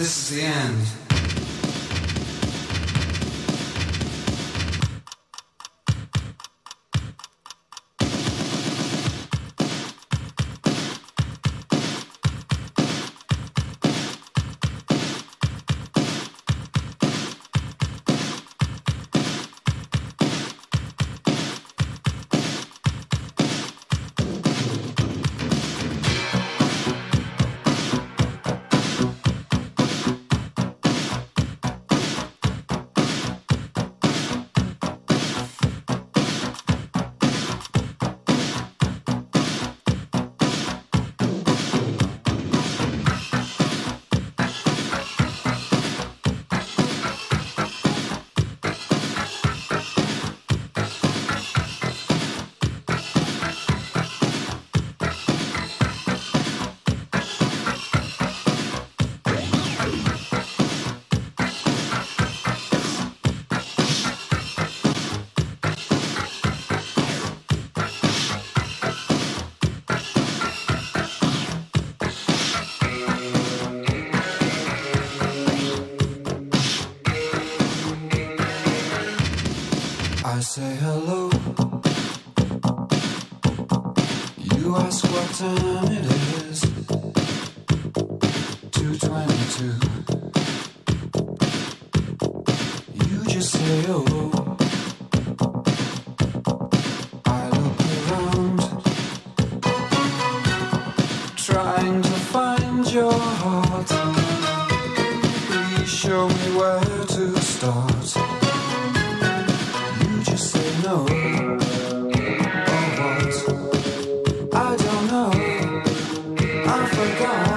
This is the end. Say hello. You ask what time it is. 2:22. You just say oh. I look around, trying to find your heart. Please show me where to start. No, or what? I don't know. I forgot.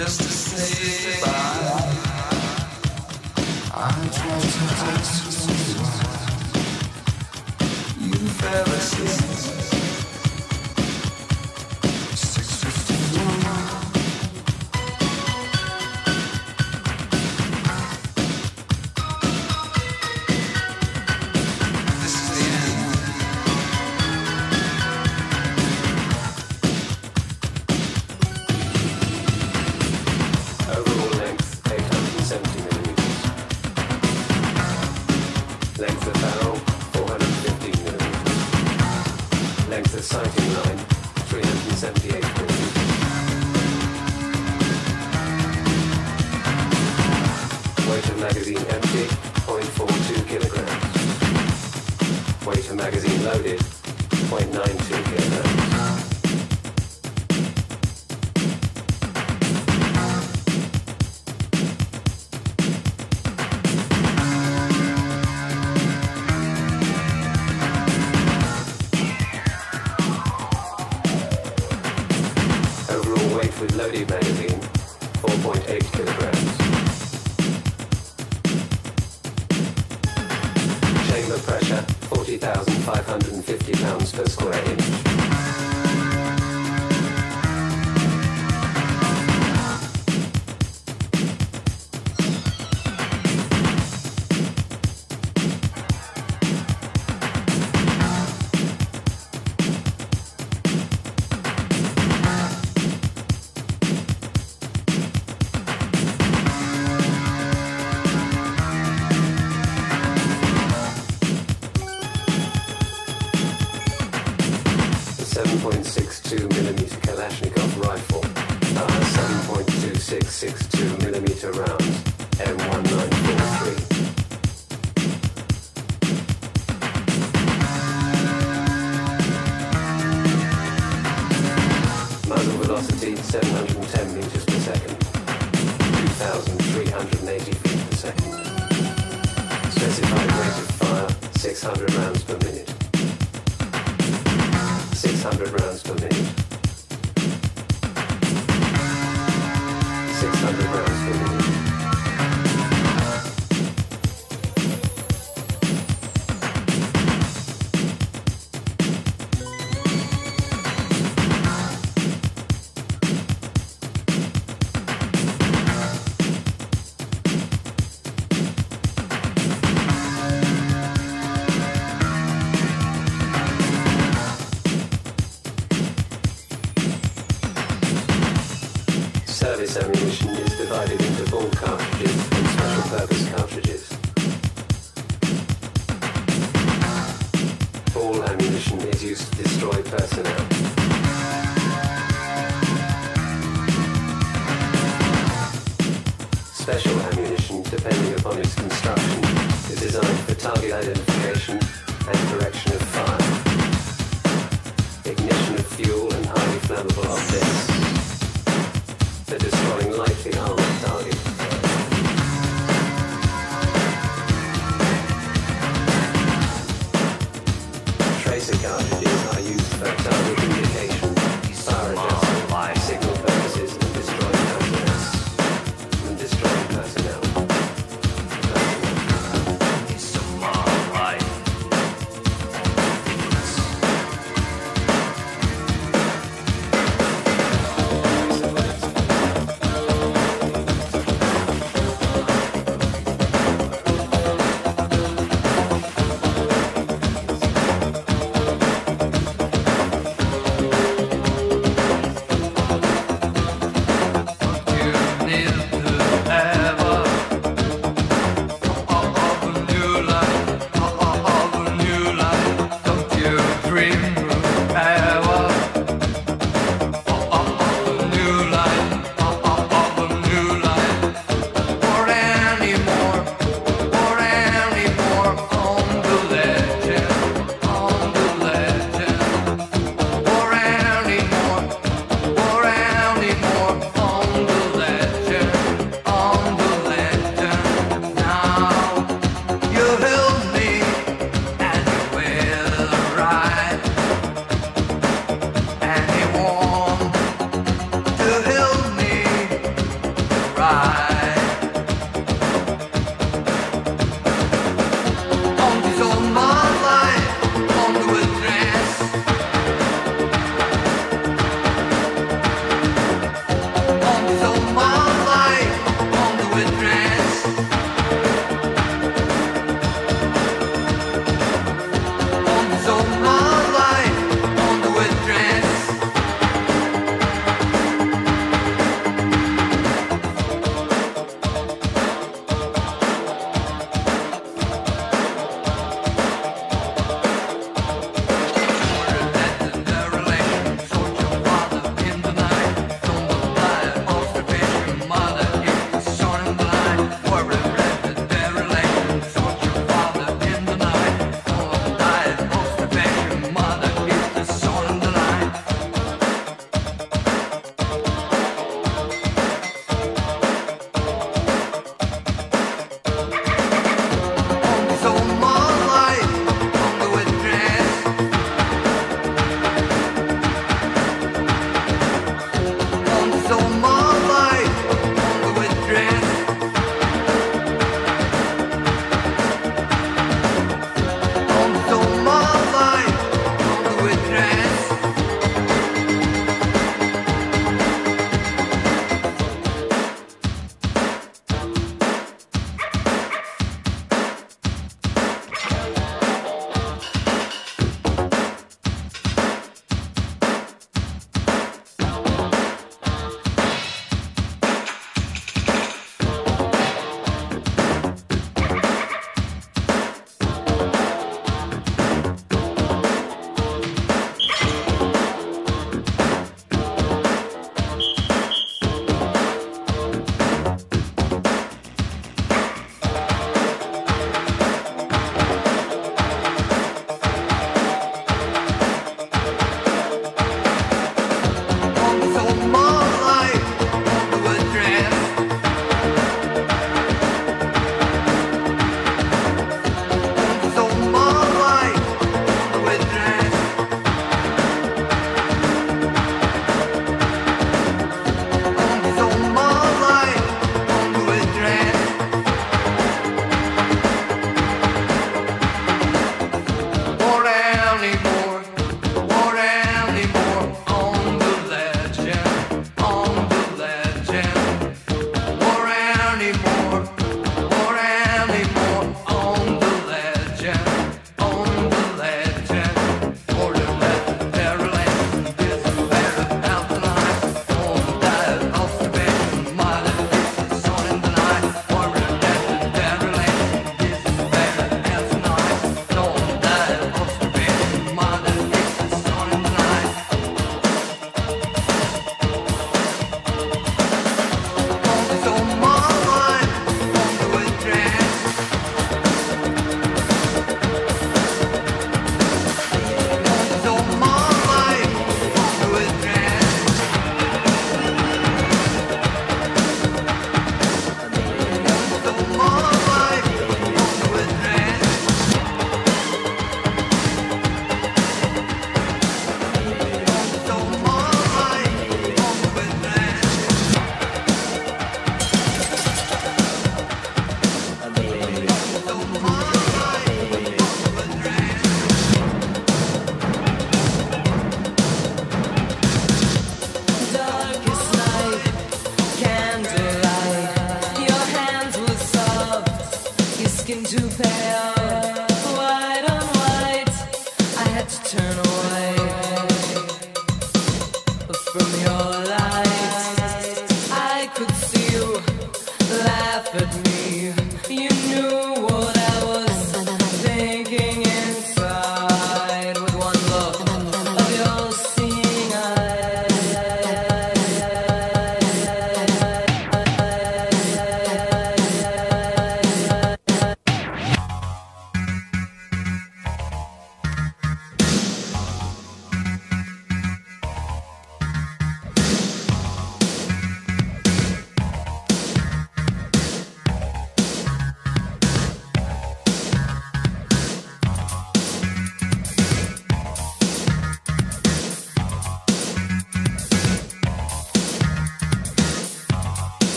Just to say bye. I tried to ask you why you fell asleep. 6:51. This is the end. Length of barrel, 415 millimeters. Length of sighting line, 378 millimeters. Weight of magazine empty, 0.42 kilograms. Weight of magazine loaded, 0.92 kilograms. With loaded magazine, 4.8 kilograms. Chamber pressure, 40,550 pounds per square inch. A 7.62mm Kalashnikov rifle, 7.2662mm rounds, M1943. Muzzle velocity 710 meters per second, 2,380 feet per second. Specified rate of fire, 600 rounds per minute. 600 rounds per minute. all ammunition is used to destroy personnel. Special ammunition, depending upon its construction, is designed for target identification and direction of fire, ignition of fuel and highly flammable objects, for destroying lightly armed targets. Tracer cartridges are used for target indication, fire adjustment, signal purposes, and destroying objects. Destroying personnel. It's a long life.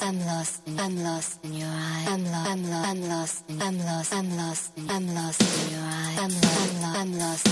I'm lost in your eyes. I'm lost in your eyes. I'm lost in your eyes. I'm lost in your eyes. I'm lost in your eyes. I'm lost.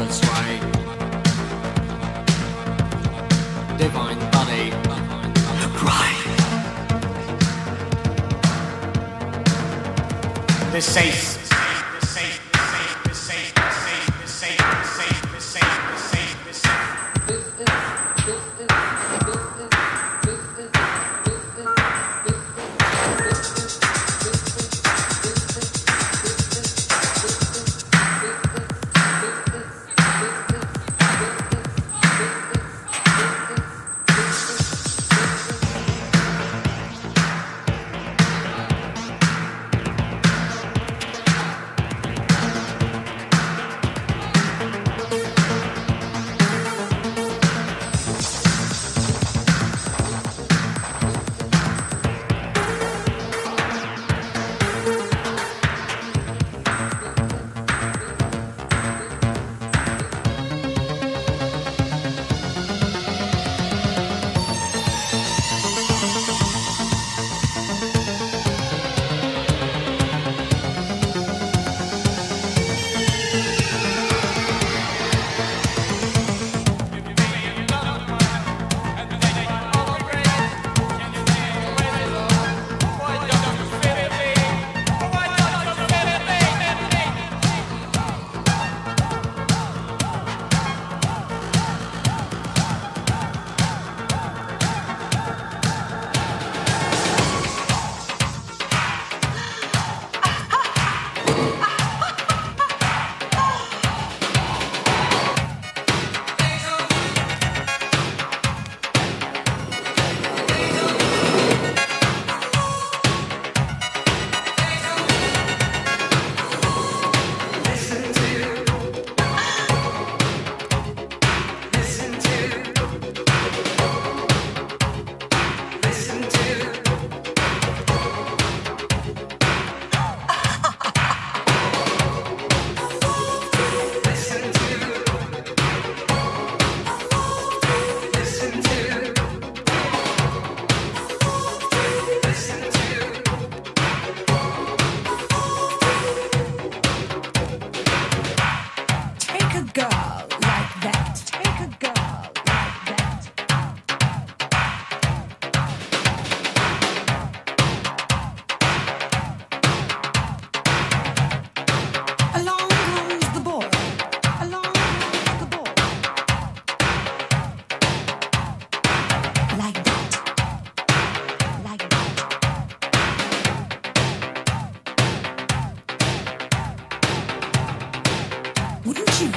Francois, divine body, the cry, the safe. Wouldn't you?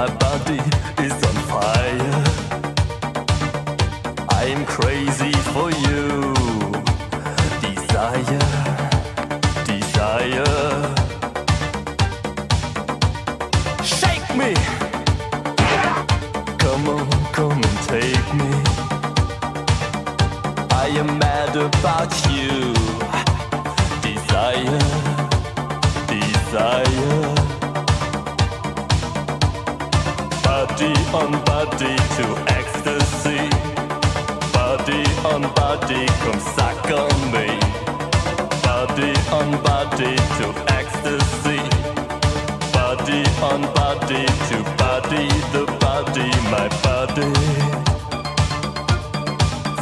My body is on fire. I'm crazy for you. Desire, desire. Shake me. Come on, come and take me. I am mad about you. Desire, desire. Body on body to ecstasy. Body on body, come suck on me. Body on body to ecstasy. Body on body to body the body, my body.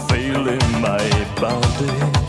Feeling my body.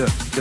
High.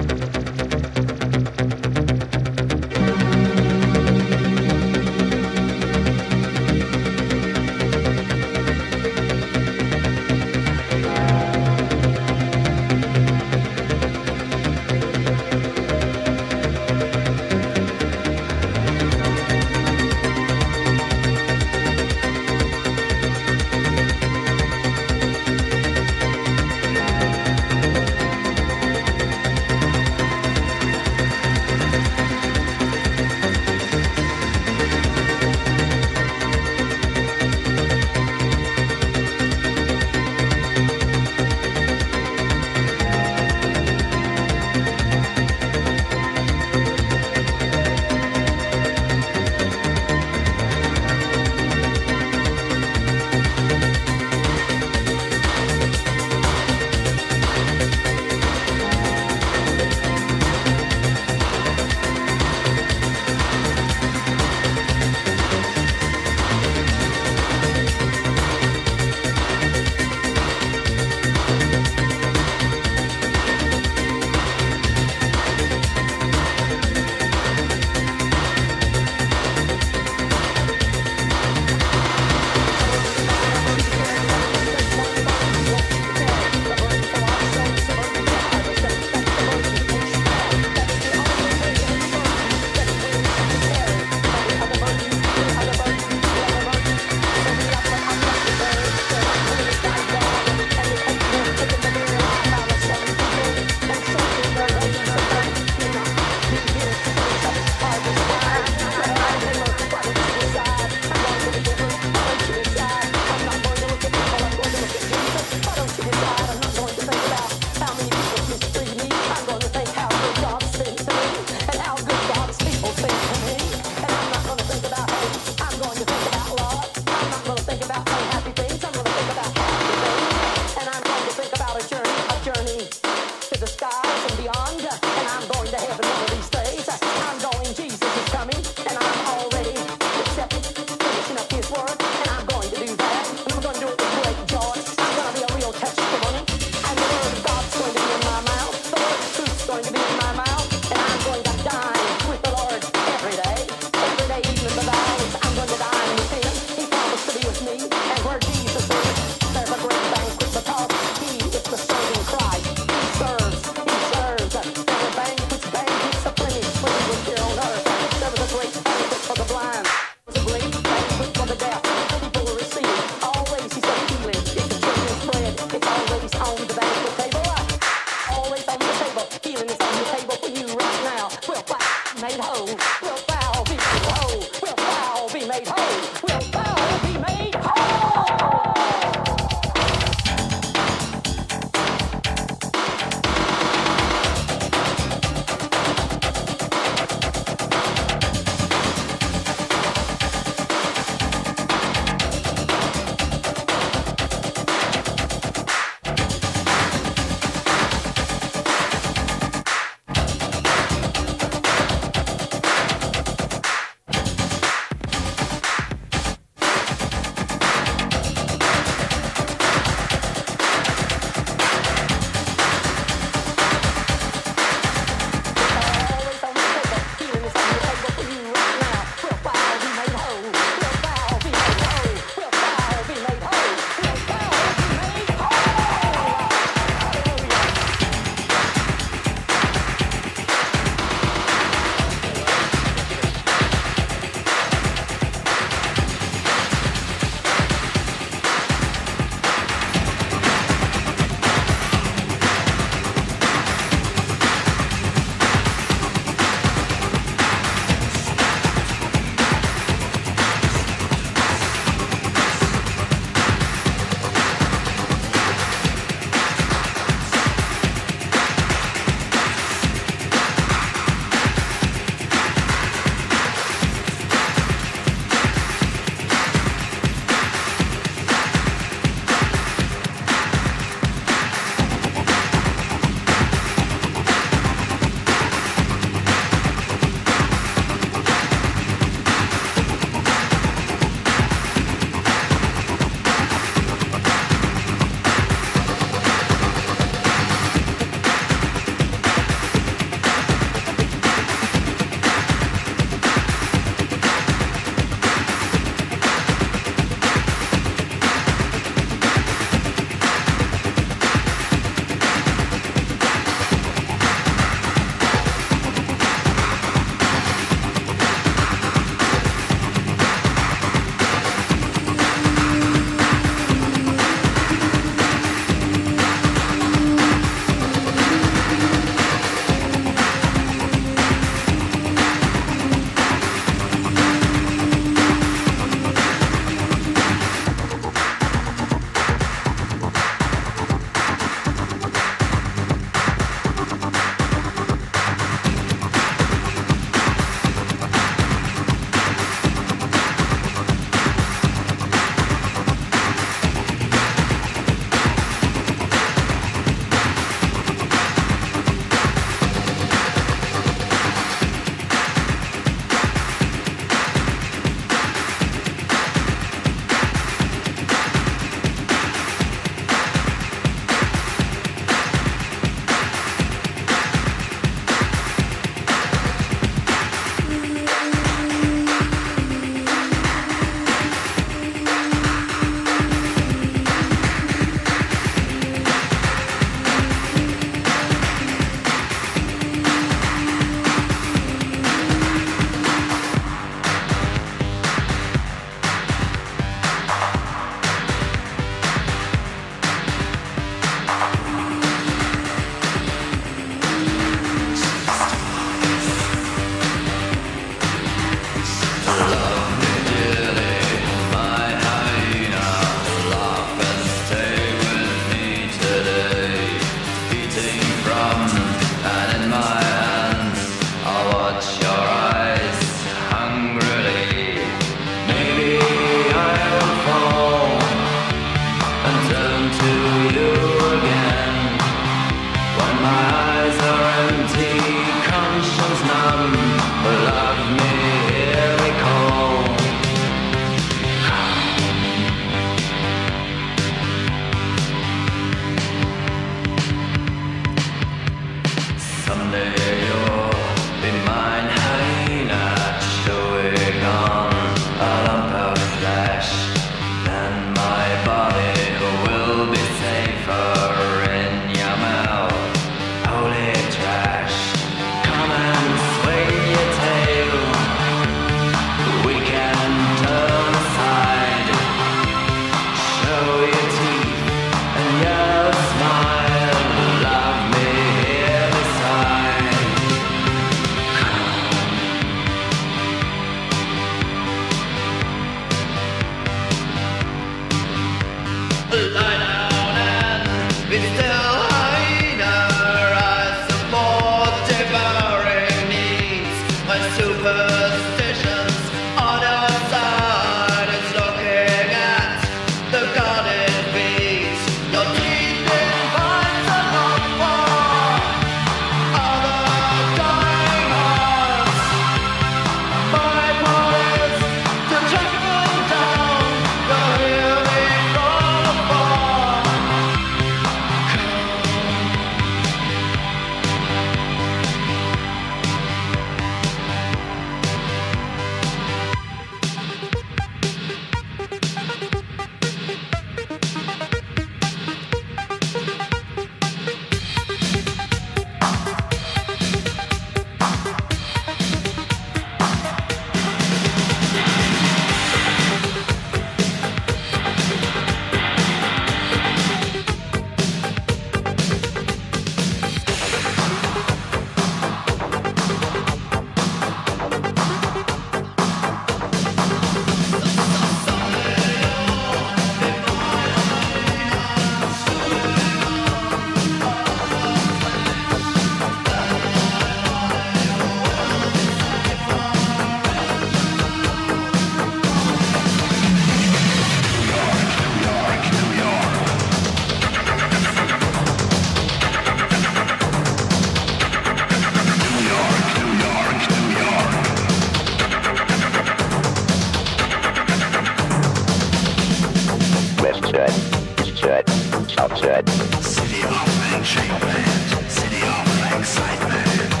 uncultured. City of enchantment, city of excitement.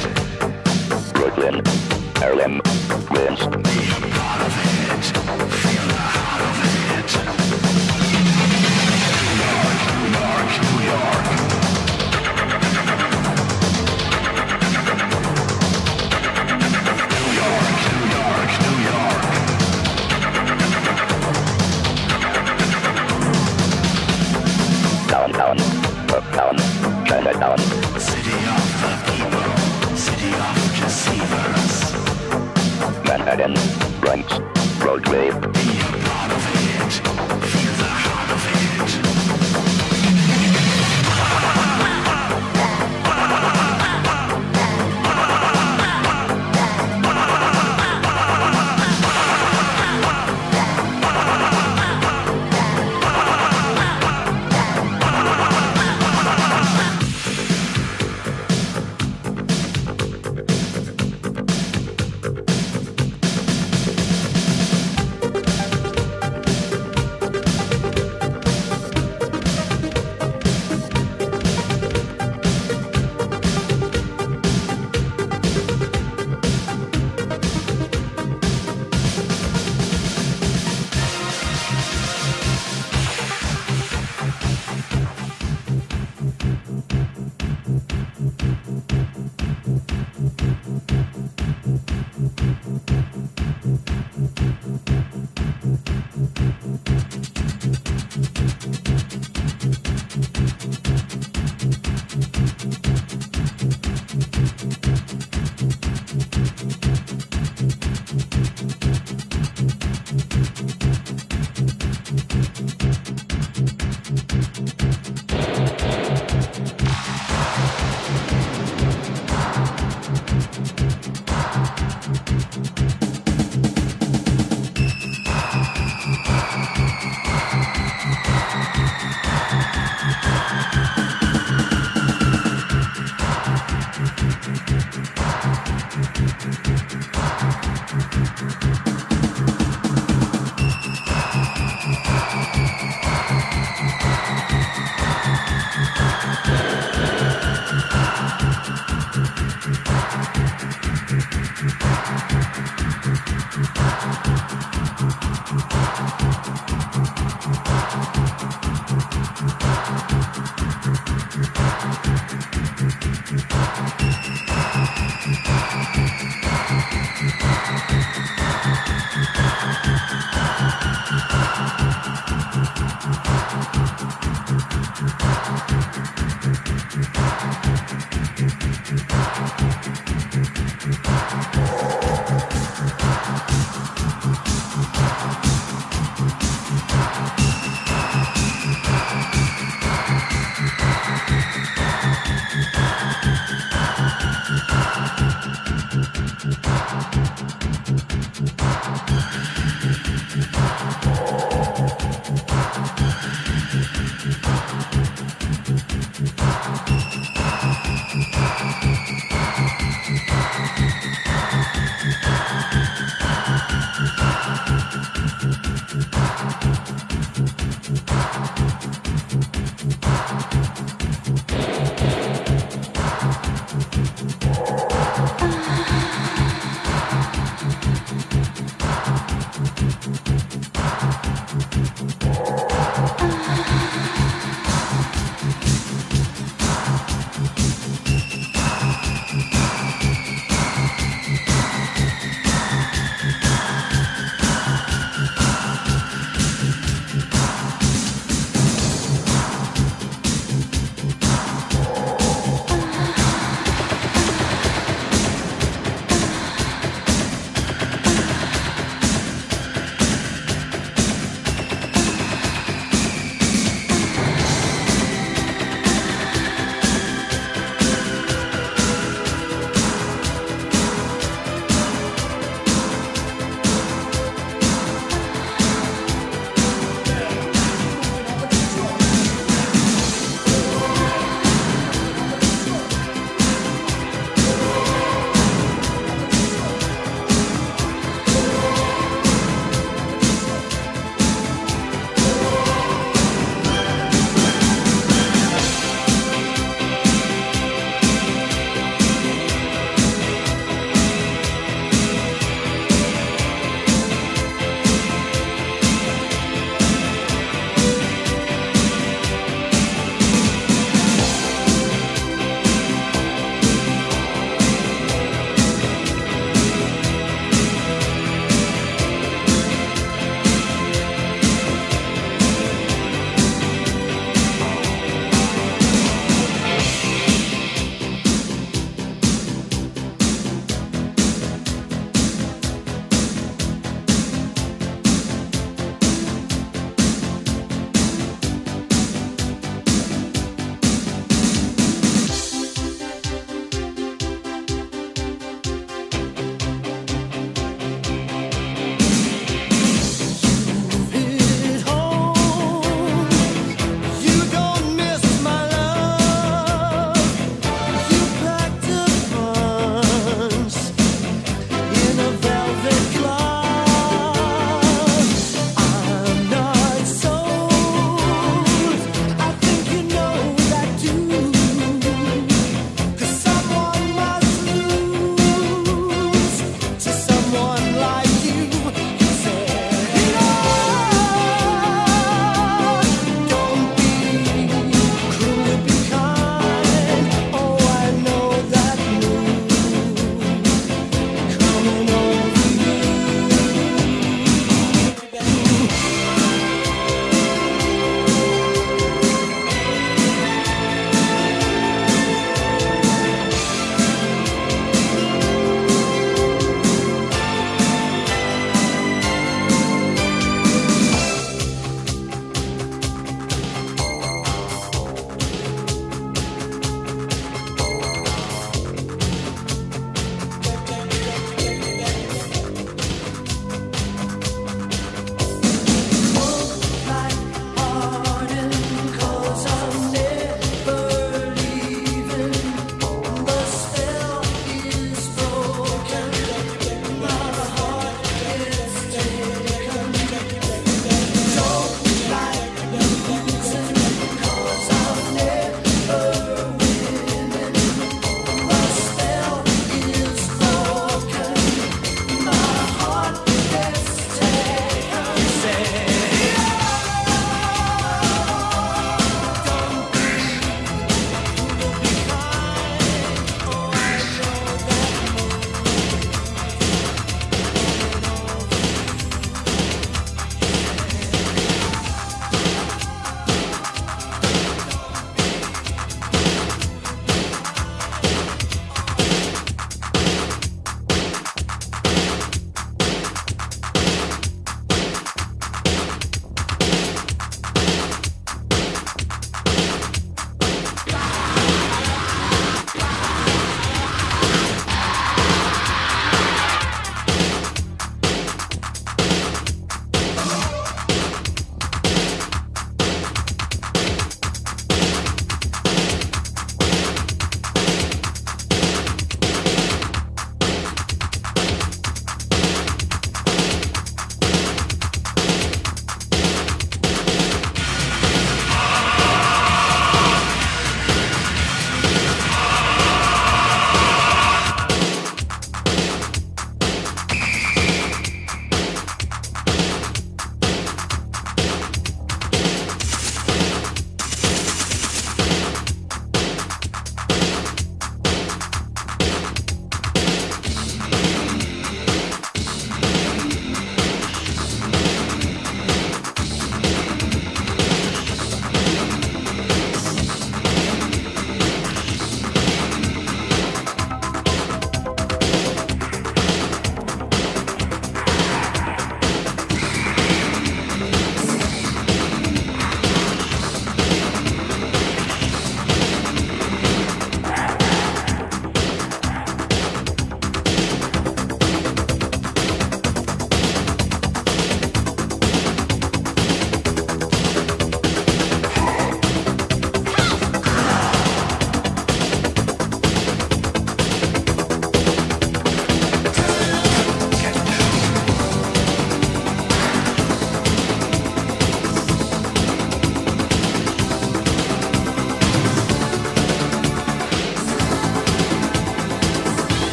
Brooklyn, Harlem, Queens. Be a part of it, feel the heart of it. New York, New York, New York. Downtown, uptown, Chinatown. City of the people, city of deceivers. Manhattan, Bronx, Broadway. Be a part of it, feel the heart of it.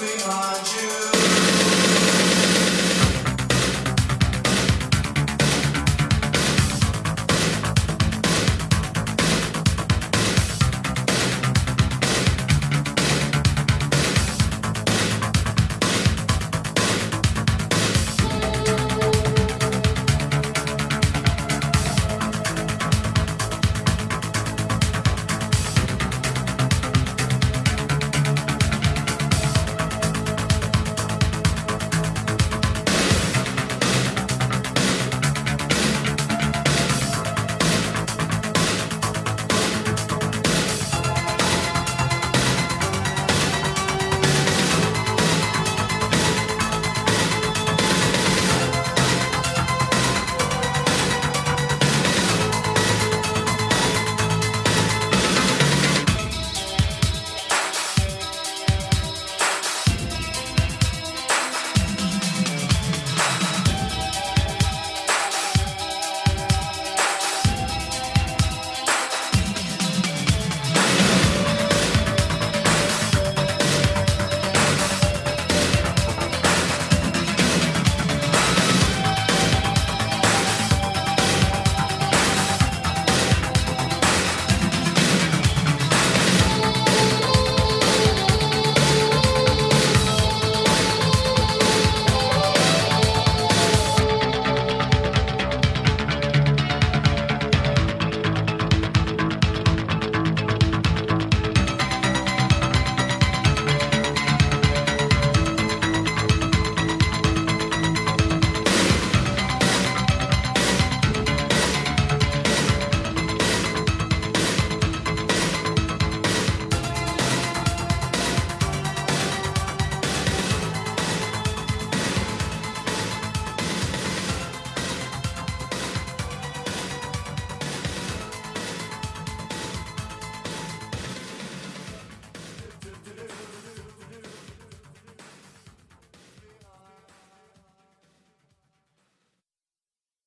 We want you.